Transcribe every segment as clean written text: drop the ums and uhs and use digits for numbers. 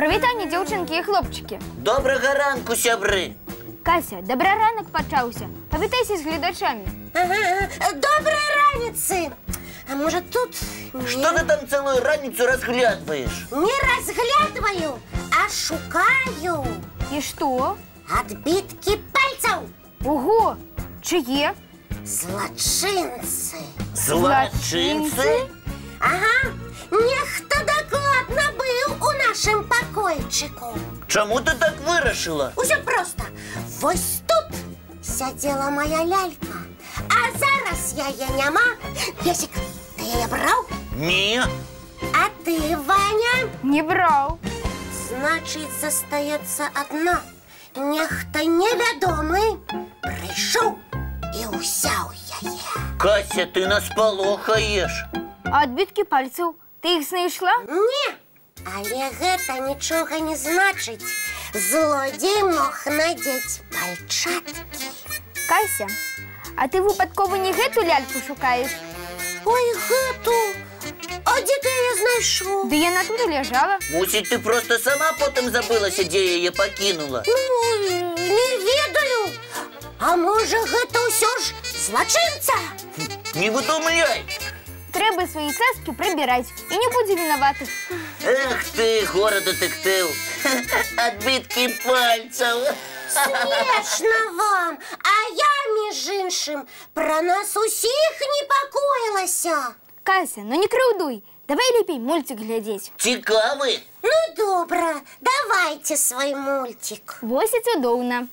Прывітанне, дзяўчынкі і хлопчыкі. Добрага ранку, сябры. Кася, добра ранак пачаўся. Павітайся з гледачамі. Добрай раніцы. А может тут... Что ты там целую раницу разглядываешь? Не разглядываю, а шукаю. И что? Отбитки пальцев. Ого, чьи? Злочинцы. Злочинцы? Ага, нехто докладно был у нашим покойчику. Чему ты так вырашила? Уже просто. Вот тут сидела моя лялька, а зараз я ее нема. Песик, ты ее брал? Не. А ты, Ваня? Не брал. Значит, остается одна. Нехто неведомый пришел и усял я ее. Кася, ты нас полохаешь. А отбитки пальцев? Ты их знайшла? Не. Але гэта ничего не значит. Злодей мог надеть пальчатки. Кася, а ты выпадково не эту ляльку шукаешь? Ой, эту. А где ты ее знайшла? Да я на туре лежала. Мусить, ты просто сама потом забылась, где я ее покинула. Ну, не ведаю. А может, это все ж злочинца? Не выдумляй. Треба свои цаски прибирать, и не будь виноватых. Эх ты, город-детектив. Отбитки пальцев. Смешно вам, а я, між іншим, про нас усіх непокоїлася. Кася, ну не крыўдуй, давай лепей мультик глядеть. Цікавы. Ну добра, давайте свой мультик. Вось і цудоўна.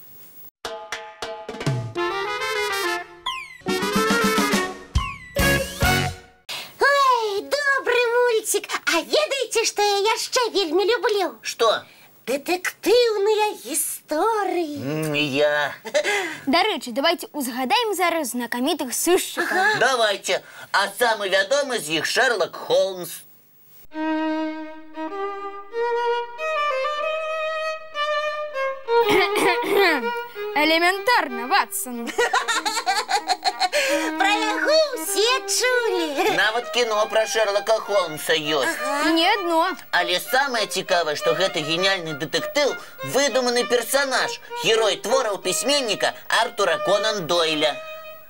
Ой, добрый мультик, а ведаеце, что я яшчэ вельмі люблю? Что? Детективные истории. Я. До речи, давайте узгадаем зараз знакомитых сыщиков. Ага. Давайте. А самый ведомый из них Шерлок Холмс. Элементарно, Ватсон. Про яго все чули. Навод кино про Шерлока Холмса есть. Ага. Не одно. Але самое цікавое, что это гениальный детектив, выдуманный персонаж, герой творов письменника Артура Конан Дойля.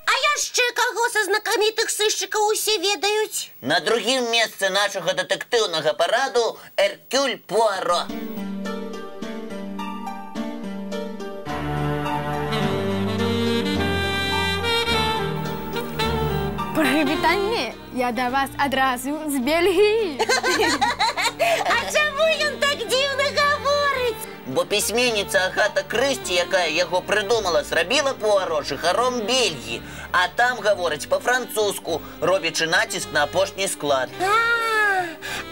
А яшчэ кого со знакомитых сыщиков усе ведают? На другим месте нашего детективного параду Эркюль Пуаро. Прывітанне, я до вас одразу с Бельгии. А чему он так дивно говорит? Бо письменница Агата Кристи, якая его придумала, зробила Пуаро жихаром Бельгии. А там говорить по-французски, робячи натиск на опошний склад.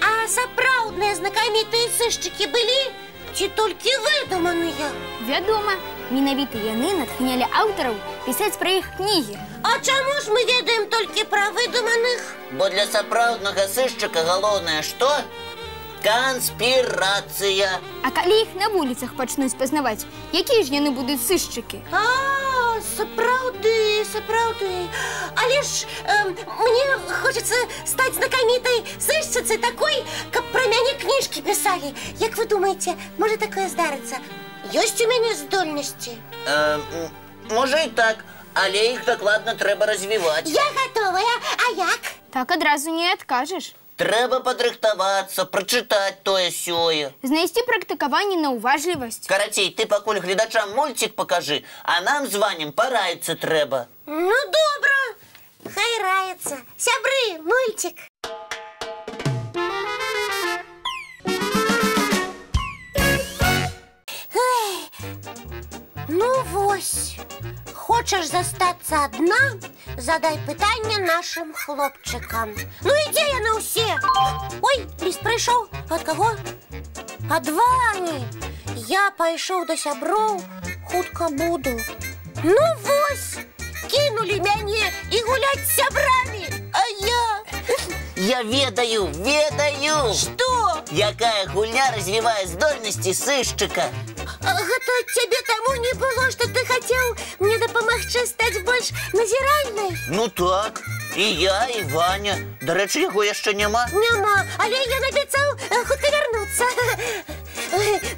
А сапраўдные знакомитые сыщики были? Чи только выдуманные? Ведомо. Менавіта яны натхняли авторов писать про их книги. А чему ж мы ведаем только про выдуманных? Бо для сапраўднага сыщика головное что? Конспирация. А коли их на улицах пачнуць познавать, какие же они будут сыщики? А, сапраўды, сапраўды. Але ж мне хочется стать знакомитой сыщицей такой, как про меня книжки писали. Как вы думаете, может такое здарыцца? Есть у меня здольности? Может и так, але их докладно треба развивать. Я готовая, а як? Так одразу не откажешь. Треба подрыхтоваться, прочитать тое-сёе. Знайсти практикование на уважливость. Каратей, ты покуль глядачам мультик покажи, а нам званим пораиться треба. Ну, добро, хай раится. Сябры, мультик. Ну вось, хочешь застаться одна, задай пытание нашим хлопчикам. Ну иди я на усе. Ой, лист пришел. От кого? От Вани. Я пошел до сябров, худко буду. Ну вось, кинули меня и гулять с сябрами, а я... Я ведаю, ведаю. Что? Якая гульня развивает здольности сыщика. Это тебе тому не было, что ты хотел мне допомогче стать больше назиральной? Ну так, и я, и Ваня. До речи, его еще нема. Нема, але я написал, хоть вернуться.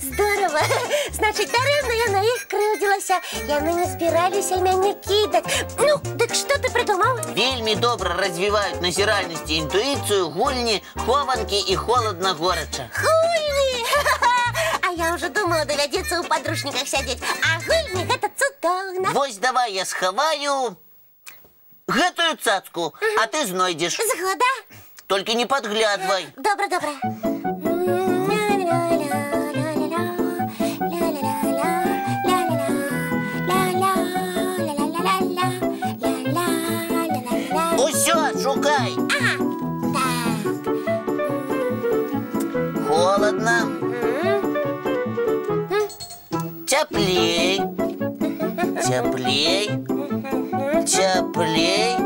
Здорово! Значит, даремно я на них крыўдзілася. Яны не збіраліся мяне кідаць. Ну, дык што ты прыдумаў? Вельмі добра развіваюць назіральнасць і інтуіцыю гульні, хованкі і холадна-горача. Гульні! А я ўжо думала, давядзецца ў падручніках сядзець. А гульні – гэта цудоўна. Вось давай я схаваю гэтую цацку, а ты знойдзеш. Згода? Только не подглядывай. Добра-добра. Усё, шукай. Ага. Так. Холодно. Теплей. Теплей. Теплей.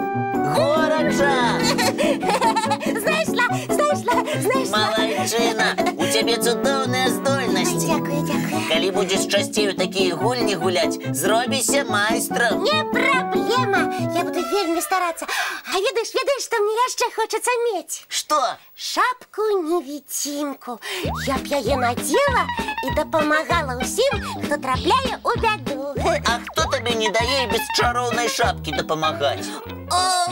Горяча! Знаешь, молодчина! У тебя цудовные здольности. Дякую, дякую. Коли будешь частею такие гульни гулять, зробися майстром. Не проблема. Я буду вельми стараться. А ведаешь, что мне еще хочется иметь? Что? Шапку-невидимку. Я б яе надела и допомагала усім, кто трапляє у беду. А кто тебе не дае без чаровной шапки допомагать? А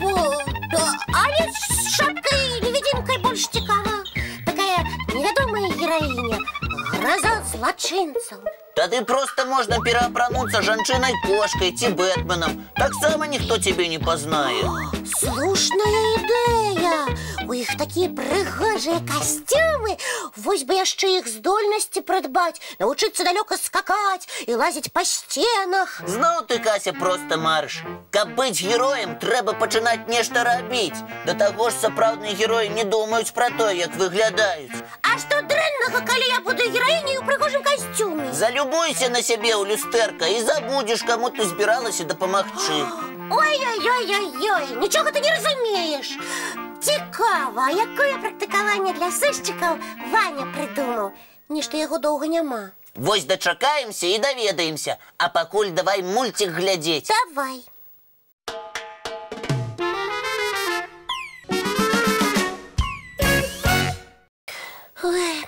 ведь с шапкой-невидимкой больше цікава. Такая неведомая героиня. Гроза злочинцев. Тады просто можно переобрануться жанчиной-кошкой, Бэтменом. Так само никто тебе не познает. Слушная идея. У них такие прыгажие костюмы. Вось бы еще их здольности продбать, научиться далеко скакать и лазить по стенах. Знал ты, Кася, просто марш. Как быть героем, треба починать нечто робить. До того ж, соправдные герои не думают про то, как выглядают. А что дрянного, коли я буду героиней в прыгажем костюме? Любуйся на себе у люстерка и забудешь, кому ты збиралась и да помогчи. Ой-ой-ой-ой-ой, ничего ты не разумеешь. Цікаво, а какое практикование для сыщиков Ваня придумал? Ничто его долго нема. Вось дочакаемся и доведаемся. А покуль давай мультик глядеть. Давай. Ой.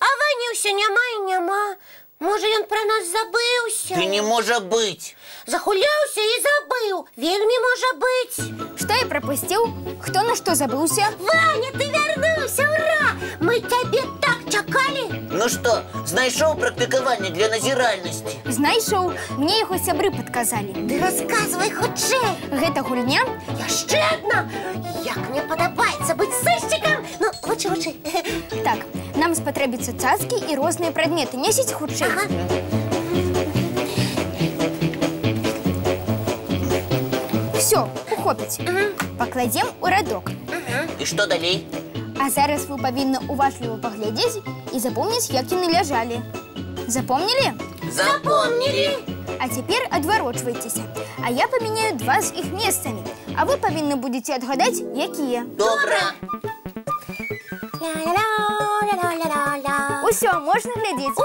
А Ваня все нема и нема. Может, он про нас забылся? Да не может быть. Захулялся и забыл. Вельми может быть. Что я пропустил? Кто на что забылся? Ваня, ты вернулся, ура! Мы тебе так чакали. Ну что, знайшоў практикование для назиральности? Знайшоў. Мне его сябры подказали. Да рассказывай худшей. Гэта гульня? Еще одна. Як мне подобается быть сыщиком. Ну, лучше. Так, нам спотребятся цацки и разные предметы. Несите худшей. Ага. Все, ухопить. Покладем у радок. И что далее? А зараз вы повинны уважливо поглядеть и запомнить, как они лежали. Запомнили? Запомнили! А теперь отворачивайтесь. А я поменяю два с их местами. А вы повинны будете отгадать, какие. Добра! Усё, можно глядеть? О!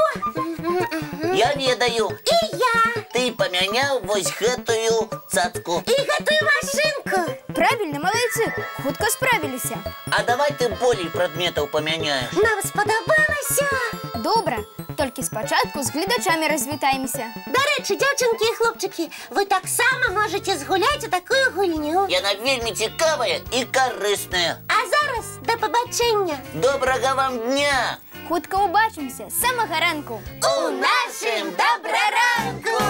Я ведаю. И я. Ты поменял вось гэтую цацку. И гэтую машинку. Правильно, молодцы. Хутко справились. А давай ты более предметов поменяешь. Нам сподобалось. Добро. Только спочатку с глядачами развитаемся. До речи, девчонки и хлопчики, вы так само можете сгулять у такую гульню. Яна вельми цікавая и корыстная. А зараз до побачення. Доброго вам дня. Хутко убачимся, з самого ранку. У нашим добраранку!